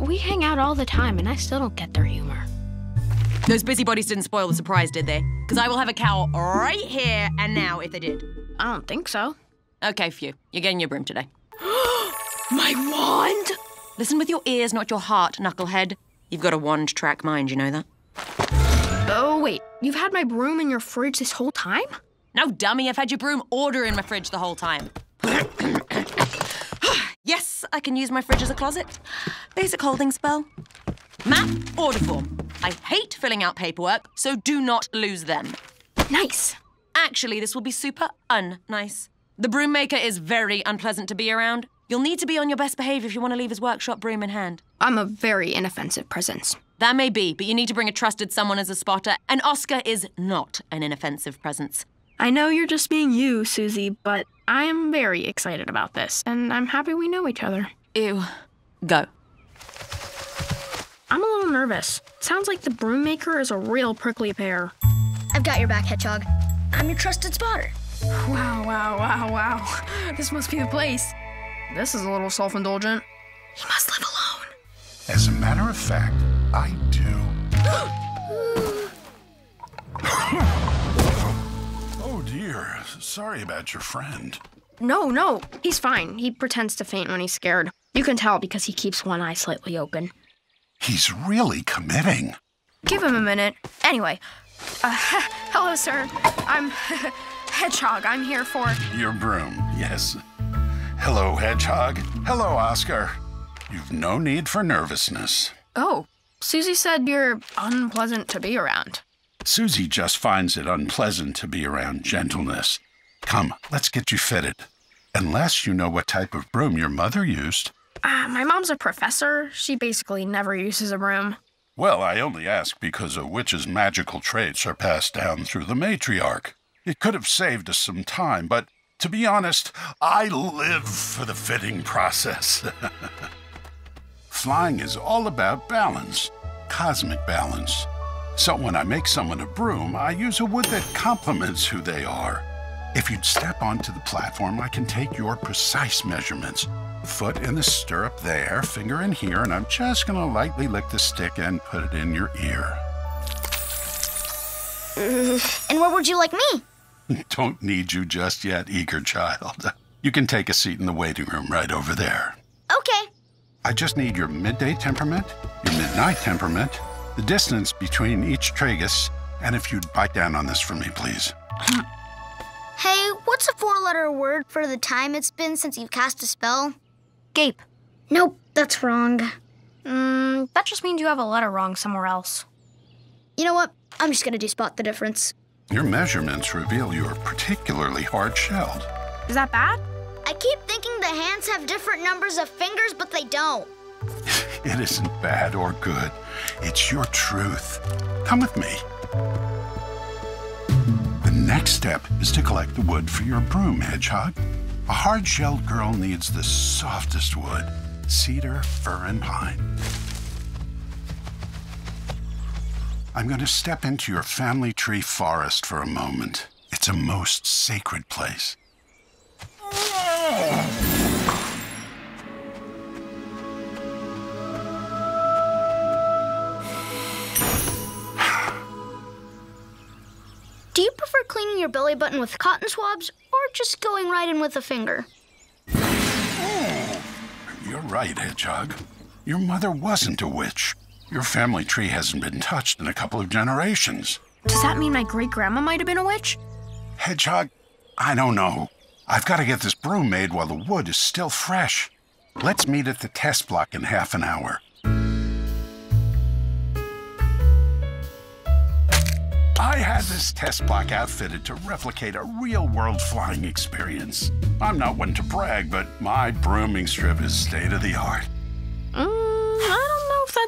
We hang out all the time, and I still don't get their humor. Those busybodies didn't spoil the surprise, did they? Because I will have a cowl right here and now if they did. I don't think so. Okay, phew. You're getting your broom today. My wand! Listen with your ears, not your heart, knucklehead. You've got a wand-track mind, you know that? Oh, wait. You've had my broom in your fridge this whole time? No, dummy. I've had your broom order in my fridge the whole time. Yes, I can use my fridge as a closet. Basic holding spell. Map order form. I hate filling out paperwork, so do not lose them. Nice. Actually, this will be super un-nice. The broom maker is very unpleasant to be around. You'll need to be on your best behavior if you want to leave his workshop broom in hand. I'm a very inoffensive presence. That may be, but you need to bring a trusted someone as a spotter, and Oscar is not an inoffensive presence. I know you're just being you, Susie, but I'm very excited about this, and I'm happy we know each other. Ew. Go. I'm a little nervous. Sounds like the broom maker is a real prickly pear. I've got your back, Hedgehog. I'm your trusted spotter. Wow, wow, wow, wow. This must be the place. This is a little self-indulgent. He must live alone. As a matter of fact, I do. Oh, dear. Sorry about your friend. No. He's fine. He pretends to faint when he's scared. You can tell because he keeps one eye slightly open. He's really committing. Give him a minute. Anyway, hello, sir. I'm Hedgehog. I'm here for... Your broom, yes. Hello, Hedgehog. Hello, Oscar. You've no need for nervousness. Oh, Susie said you're unpleasant to be around. Susie just finds it unpleasant to be around gentleness. Come, let's get you fitted. Unless you know what type of broom your mother used. My mom's a professor. She basically never uses a broom. Well, I only ask because a witch's magical traits are passed down through the matriarch. It could have saved us some time, but... to be honest, I live for the fitting process. Flying is all about balance, cosmic balance. So when I make someone a broom, I use a wood that complements who they are. If you'd step onto the platform, I can take your precise measurements. Foot in the stirrup there, finger in here, and I'm just gonna lightly lick the stick and put it in your ear. And where would you like me? Don't need you just yet, eager child. You can take a seat in the waiting room right over there. Okay. I just need your midday temperament, your midnight temperament, the distance between each tragus, and if you'd bite down on this for me, please. Hey, what's a four-letter word for the time it's been since you've cast a spell? Gape. Nope, that's wrong. That just means you have a letter wrong somewhere else. You know what? I'm just gonna do spot the difference. Your measurements reveal you are particularly hard-shelled. Is that bad? I keep thinking the hands have different numbers of fingers, but they don't. It isn't bad or good. It's your truth. Come with me. The next step is to collect the wood for your broom, Hedgehog. A hard-shelled girl needs the softest wood, cedar, fir, and pine. I'm going to step into your family tree forest for a moment. It's a most sacred place. Do you prefer cleaning your belly button with cotton swabs or just going right in with a finger? You're right, Hedgehog. Your mother wasn't a witch. Your family tree hasn't been touched in a couple of generations. Does that mean my great-grandma might have been a witch? Hedgehog, I don't know. I've got to get this broom made while the wood is still fresh. Let's meet at the test block in half an hour. I had this test block outfitted to replicate a real-world flying experience. I'm not one to brag, but my brooming strip is state-of-the-art.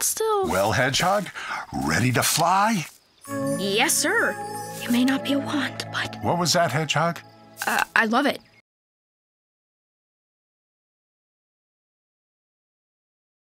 Still. Well, Hedgehog, ready to fly? Yes, sir. You may not be a wand, but... What was that, Hedgehog? I love it.